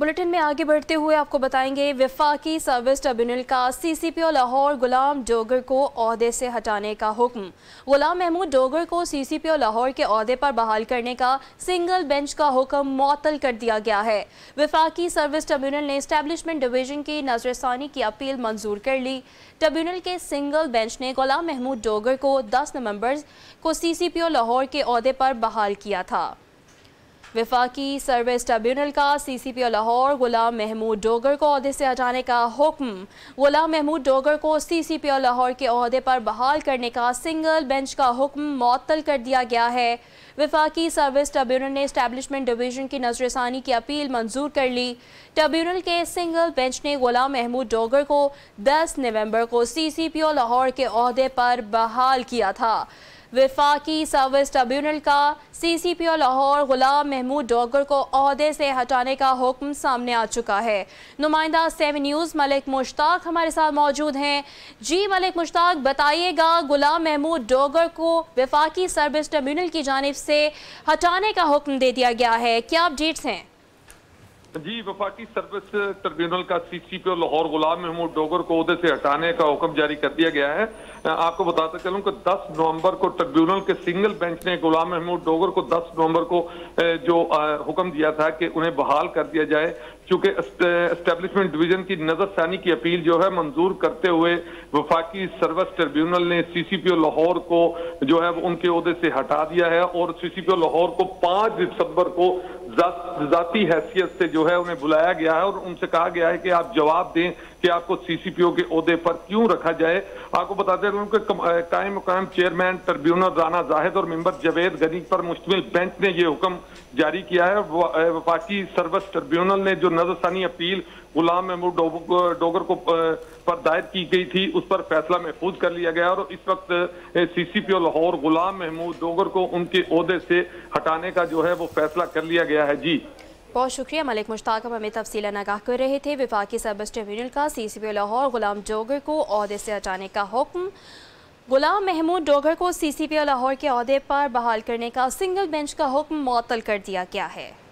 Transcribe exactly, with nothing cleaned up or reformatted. Bulletin में आगे बढ़ते हुए आपको बताएंगे वफाकी सर्विस ट्रिब्यूनल का C C P O Lahore Ghulam Dogar को ओहदे से हटाने का हुक्म। गुलाम महमूद डोगर को सी सी पी ओ लाहौर के ओहदे पर बहाल करने का सिंगल बेंच का हुक्म मअतल कर दिया गया है। वफाकी सर्विस ट्रिब्यूनल ने एस्टैब्लिशमेंट डिवीजन की नजरसानी की अपील मंजूर कर ली। ट्रिब्यूनल के सिंगल बेंच ने गुलाम महमूद डोगर को दस नवंबर को सी सी पी ओ लाहौर के ओहदे पर बहाल किया था। वफाकी सर्विस ट्रिब्यूनल का C C P O Lahore Ghulam Mahmood Dogar को ओहदे से हटाने का हुक्म। गुलाम महमूद डोगर को सी सी पी ओ लाहौर के ओहदे पर बहाल करने का सिंगल बेंच का हुक्म मअतल कर दिया गया है। वफाकी सर्विस ट्रिब्यूनल ने एस्टैब्लिशमेंट डिवीजन की नजरसानी की अपील मंजूर कर ली। ट्रिब्यूनल के सिंगल बेंच ने गुलाम महमूद डोगर को दस नवंबर को सी सी पी ओ लाहौर के ओहदे पर बहाल किया था। वफाकी सर्विस ट्रिब्यूनल का C C P O Lahore Ghulam Mahmood Dogar को ओहदे से हटाने का हुक्म सामने आ चुका है। नुमाइंदा सेवन न्यूज़ मलिक मुश्ताक हमारे साथ मौजूद हैं। जी मलिक मुश्ताक, बताइएगा गुलाम महमूद डोगर को वफाकी सर्विस ट्रिब्यूनल की जानिब से हटाने का हुक्म दे दिया गया है, क्या अपडेट्स हैं? जी, वफाकी सर्विस ट्रिब्यूनल का C C P O Lahore Ghulam Mahmood Dogar को ओहदे से हटाने का हुक्म जारी कर दिया गया है। आपको बताता चलूं कि दस नवंबर को ट्रिब्यूनल के सिंगल बेंच ने गुलाम महमूद डोगर को दस नवंबर को जो हुक्म दिया था कि उन्हें बहाल कर दिया जाए, चूंकि एस्टेब्लिशमेंट डिवीजन की नजरसानी की अपील जो है मंजूर करते हुए वफाकी सर्विस ट्रिब्यूनल ने सी सी पी ओ लाहौर को जो है उनके ओहदे से हटा दिया है और सी सी पी ओ लाहौर को पांच दिसंबर को जाती हैसियत से जो है उन्हें बुलाया गया है और उनसे कहा गया है कि आप जवाब दें कि आपको सी सी पी ओ के ओहदे पर क्यों रखा जाए। आपको बताते हैं कि कायम मुकाम चेयरमैन ट्रिब्यूनल राना जाहिद और मेंबर जावेद गनी पर मुश्तमिल बेंच ने ये हुक्म जारी किया है। वफाकी सर्विस ट्रिब्यूनल ने जो नजरसानी अपील गुलाम महमूद डोगर को पर दायर की गई थी उस पर फैसला महफूज कर लिया गया और इस वक्त C C P O Lahore Ghulam Mahmood Dogar को उनके ओहदे से हटाने का जो है वो फैसला कर लिया गया है। जी बहुत शुक्रिया मलिक मुश्ताक, हमें तफसीला आगाह कर रहे थे वफाकी सर्विस ट्रिब्यूनल का C C P O Lahore Ghulam Dogar को ओहदे से हटाने का हुक्म। गुलाम महमूद डोगर को सी सी पी ओ लाहौर के ओहदे पर बहाल करने का सिंगल बेंच का हुक्म मअतल कर दिया गया है।